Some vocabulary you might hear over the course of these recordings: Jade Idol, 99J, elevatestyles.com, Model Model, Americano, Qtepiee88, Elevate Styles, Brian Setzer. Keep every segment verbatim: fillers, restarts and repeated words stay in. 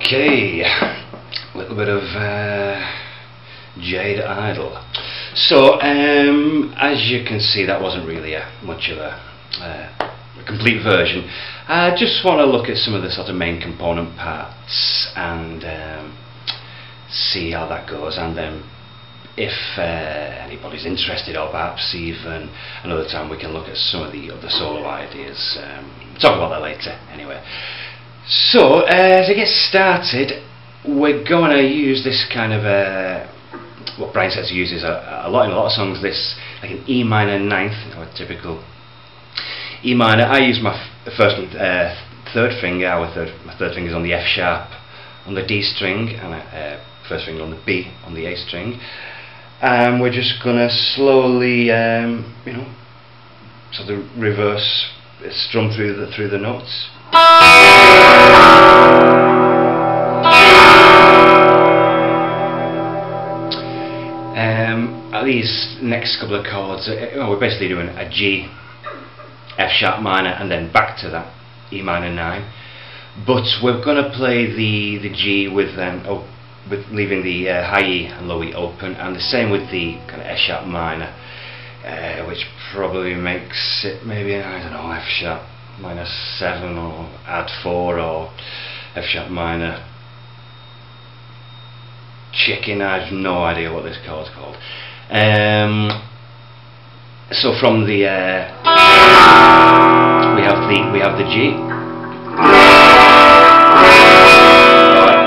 Okay, a little bit of uh, Jade Idol. So, um, as you can see, that wasn't really a, much of a, uh, a complete version. I just want to look at some of the sort of main component parts and um, see how that goes, and then if uh, anybody's interested, or perhaps even another time, we can look at some of the other solo ideas. Um, talk about that later, anyway. So, uh, to get started, we're going to use this kind of a, what Brian Setzer uses a, a lot in a lot of songs, this, like an E minor ninth, or a typical E minor. I use my f first and uh, third finger. Our third, my third finger is on the F sharp, on the D string, and uh, first finger on the B, on the A string. And we're just going to slowly, um, you know, sort of reverse, strum through the, through the notes. Um, at these next couple of chords, uh, well, we're basically doing a G, F sharp minor, and then back to that E minor nine. But we're going to play the the G with um, oh, with leaving the uh, high E and low E open, and the same with the kind of F sharp minor, uh, which probably makes it maybe I don't know F sharp. minus seven, or add four, or F sharp minor chicken. I have no idea what this chord's called. Um, so from the uh, we have the we have the G, or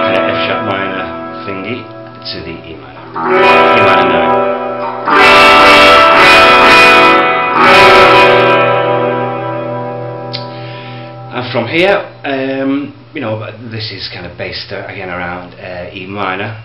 kind of F sharp minor thingy, to the E minor. E minor nine. From here, um, you know, this is kind of based uh, again around uh, E minor.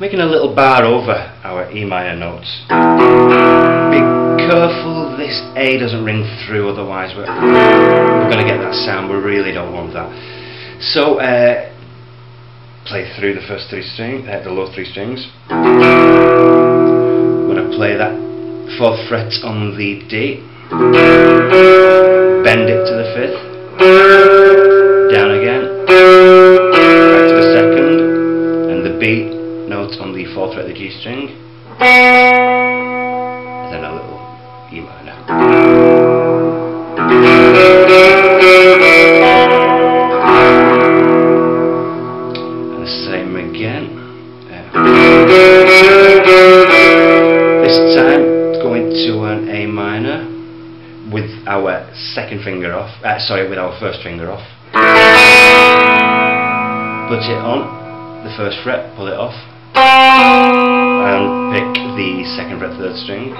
Making a little bar over our E minor notes. Be careful this A doesn't ring through, otherwise we're, we're going to get that sound. We really don't want that. So uh, play through the first three strings, uh, the low three strings. I'm going to play that fourth fret on the D. Bend it to the fifth. Down again, back to the second, and the B note on the fourth fret of the G string, and then a little E minor. And the same again. Yeah. This time, going to an A minor, with our second finger off, uh, sorry, with our first finger off. Put it on the first fret, pull it off, and pick the second fret, third string.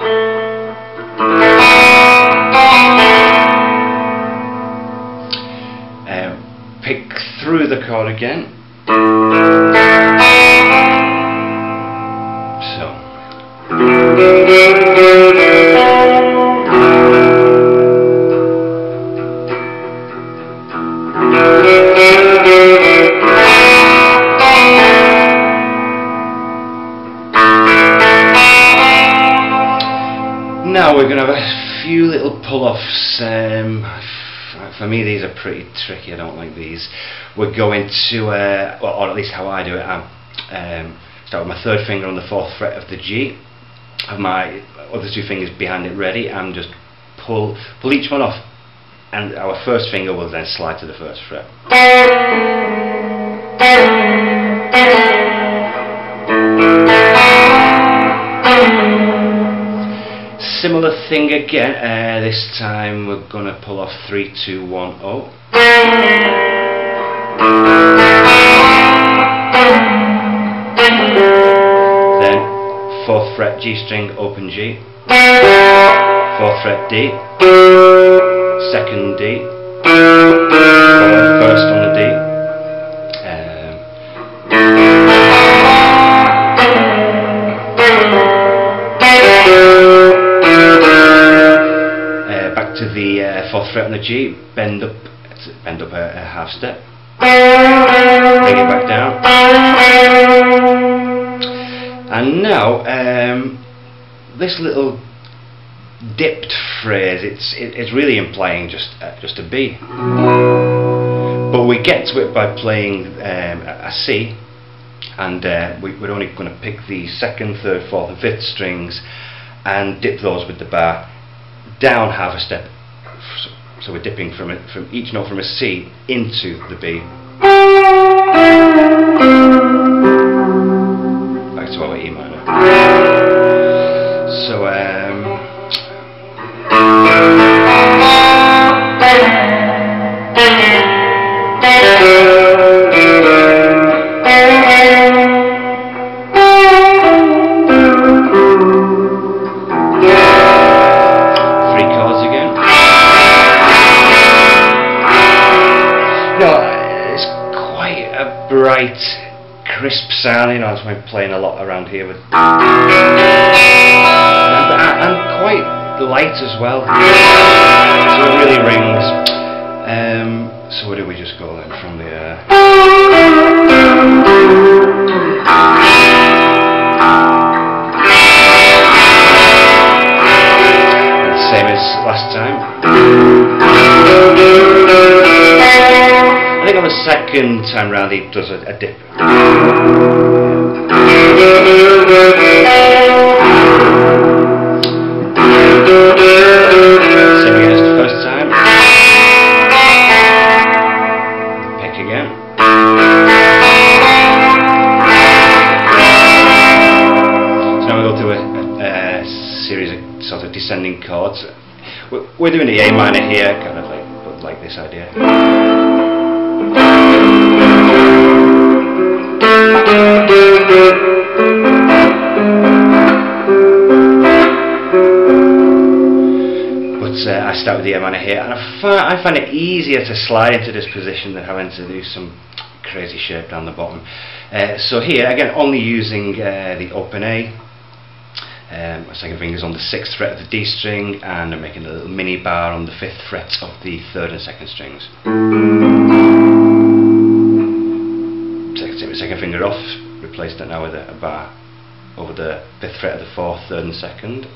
Um, pick through the chord again. Now we're going to have a few little pull-offs. Um, for me, these are pretty tricky. I don't like these. We're going to, uh, or at least how I do it, I um, start with my third finger on the fourth fret of the G, have my other two fingers behind it ready, and just pull, pull each one off, and our first finger will then slide to the first fret. Similar thing again, uh, this time we're going to pull off three, two, one, oh. Then fourth fret G string, open G, fourth fret D, second D, first on the D, um, uh, back to the uh, fourth fret on the G, bend up, bend up a, a half step, bring it back down, and now um, this little dipped phrase, it's it, it's really implying just uh, just a B, but we get to it by playing um, a C, and uh, we, we're only going to pick the second, third, fourth and fifth strings and dip those with the bar down half a step, so, so we're dipping from it from each note from a C into the B, back to our E minor. So um bright, crisp sound. You know, I've been playing a lot around here with, and, and quite light as well, so it really rings. Um, so where do we just go then from the? Uh, same as last time. I think on the second time round he does a, a dip. Same again as the first time. Pick again. So now we go through a, a, a series of sort of descending chords. We're, we're doing the A minor here, kind of like, but like this idea. Uh, I start with the A minor here, and I, fi I find it easier to slide into this position than having to do some crazy shape down the bottom. Uh, so here again, only using uh, the open A. Um, my second finger's on the sixth fret of the D string, and I'm making a little mini bar on the fifth fret of the third and second strings. Take my second finger off, replace that now with a, a bar over the fifth fret of the fourth, third, and second.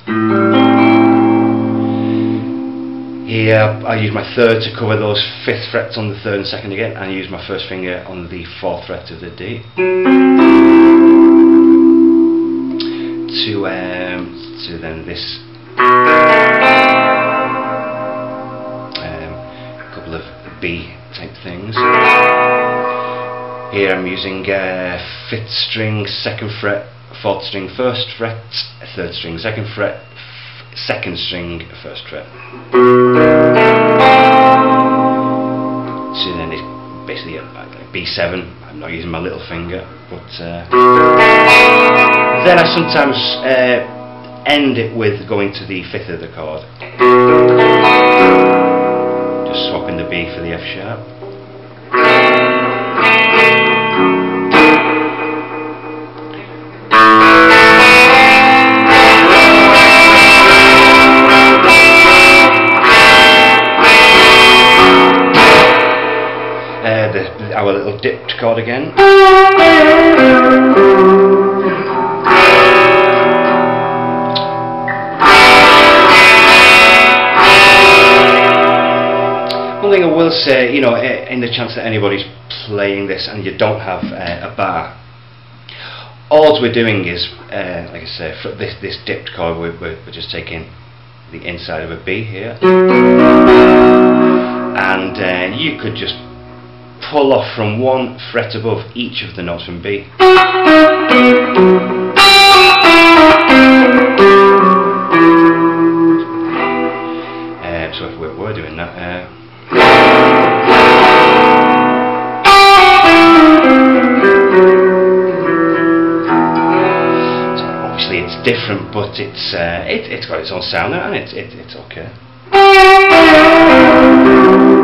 Here I use my third to cover those fifth frets on the third and second again, and I use my first finger on the fourth fret of the D to um, to then this um, couple of B type things. Here I'm using uh, fifth string second fret, fourth string first fret, third string second fret, second string first fret, so then it's basically a, a B seven. I'm not using my little finger, but uh, then I sometimes uh, end it with going to the fifth of the chord, just swapping the B for the F sharp. Our little dipped chord again. one thing I will say, you know, in the chance that anybody's playing this and you don't have uh, a bar, all we're doing is, uh, like I say, for this this dipped chord, we're, we're just taking the inside of a B here, and uh, you could just pull off from one fret above each of the notes from B. Uh, so if we were doing that, uh, so obviously it's different, but it's uh, it, it's got its own sound, and it's it, it's okay.